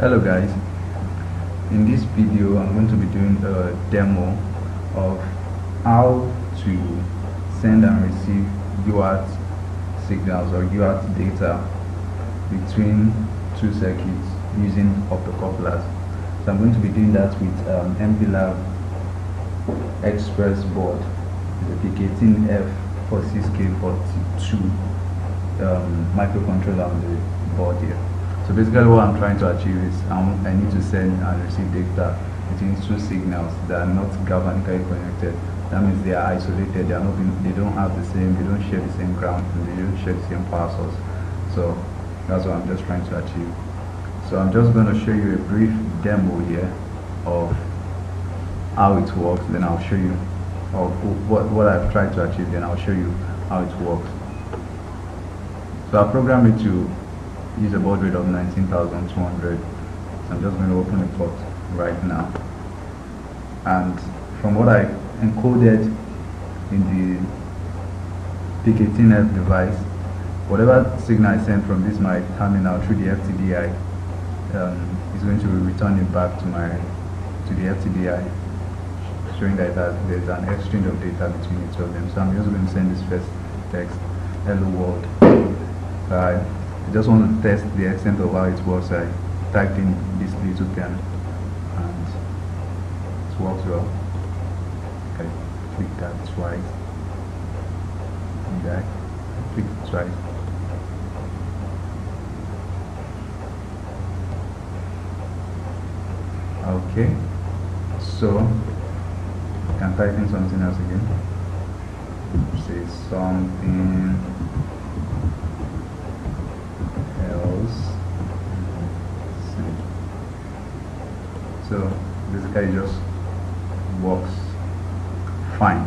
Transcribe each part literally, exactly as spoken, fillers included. Hello guys, in this video I'm going to be doing a demo of how to send and receive U A R T signals or U A R T data between two circuits using optocouplers. So I'm going to be doing that with um, M P L A B Express board, the P eighteen F forty-six K forty-two um, microcontroller on the board here. So basically what I'm trying to achieve is um, I need to send and receive data between two signals that are not galvanically connected. That means they are isolated, they are not being, they don't have the same, they don't share the same ground, and they don't share the same power source. So that's what I'm just trying to achieve. So I'm just going to show you a brief demo here of how it works, then I'll show you of what, what I've tried to achieve, then I'll show you how it works. So I programmed it to use a baud rate of nineteen thousand two hundred. So I'm just going to open the port right now. And from what I encoded in the P I C eighteen F device, whatever signal I send from this my terminal through the F T D I um, is going to return it back to my to the F T D I, showing that there's an exchange of data between each of them. So I'm just going to send this first text, hello world. Uh, I just want to test the extent of how it works. I typed in this little term and it works well. Okay, click that twice. And I click twice. Okay, so I can type in something else again. Say something. So basically it just works fine.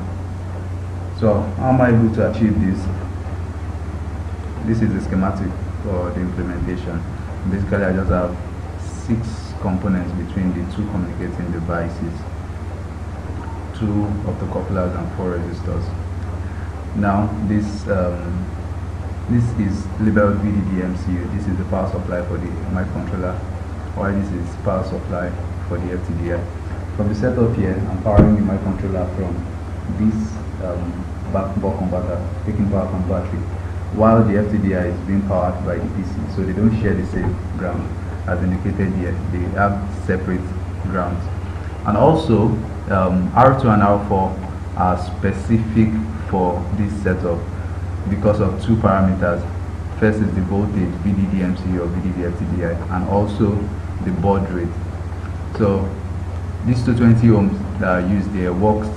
So how am I able to achieve this? This is the schematic for the implementation. Basically I just have six components between the two communicating devices, two optocouplers and four resistors. Now this um, this is labeled V D D M C U. This is the power supply for the microcontroller, while this is power supply for the F T D I. From the setup here, I'm powering the microcontroller from this um, back buck converter, taking power from battery, while the F T D I is being powered by the P C. So they don't share the same ground, as indicated here. They have separate grounds. And also, um, R two and R four are specific for this setup because of two parameters. First is the voltage, V D D M C U or V D D F T D I, and also the baud rate. So these two hundred twenty ohms that are used there works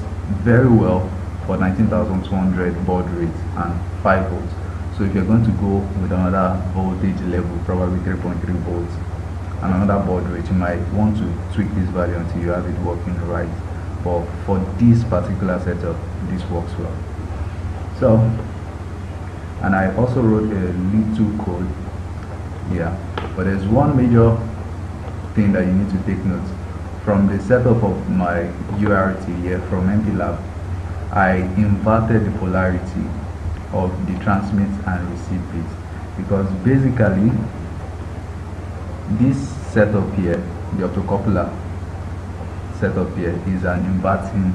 very well for nineteen thousand two hundred baud rate and five volts. So if you're going to go with another voltage level, probably three point three volts, and another baud rate, you might want to tweak this value until you have it working right. But for this particular setup, this works well. So. And I also wrote a little code here, but there's one major thing that you need to take note. From the setup of my U A R T here from M P L A B, I inverted the polarity of the transmit and receive bits, because basically this setup here, the optocoupler setup here, is an inverting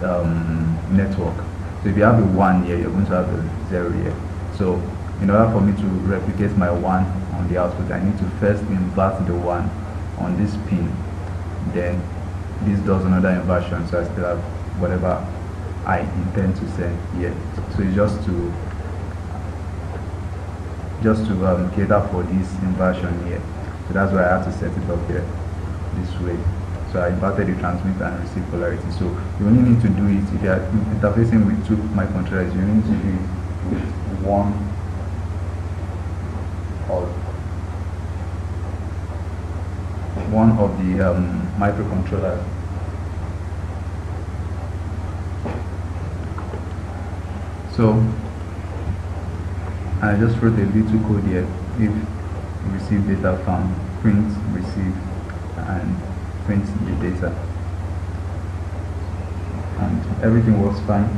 um, network. So if you have a one here, you're going to have a zero here. So in order for me to replicate my one on the output, I need to first invert the one on this pin. Then this does another inversion, so I still have whatever I intend to send here. So it's just to just to um, cater for this inversion here. So that's why I have to set it up here this way. So I inverted the transmit and receive polarity. So you only need to do it if you are interfacing with two microcontrollers. You only need to do it with one of one of the um, microcontrollers. So I just wrote a little code here. If receive data found, print receive and print the data, and everything works fine.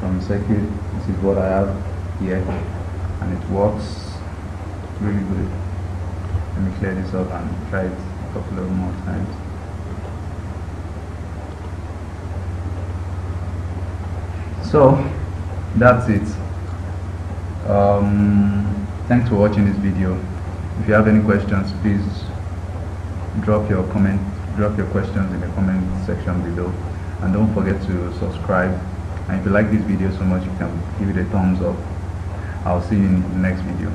From circuit, this is what I have here, and it works really good. Let me clear this up and try it a couple of more times. So that's it. Um, thanks for watching this video. If you have any questions, please drop your comment, drop your questions in the comment section below, and don't forget to subscribe. And if you like this video so much, you can give it a thumbs up. I'll see you in the next video.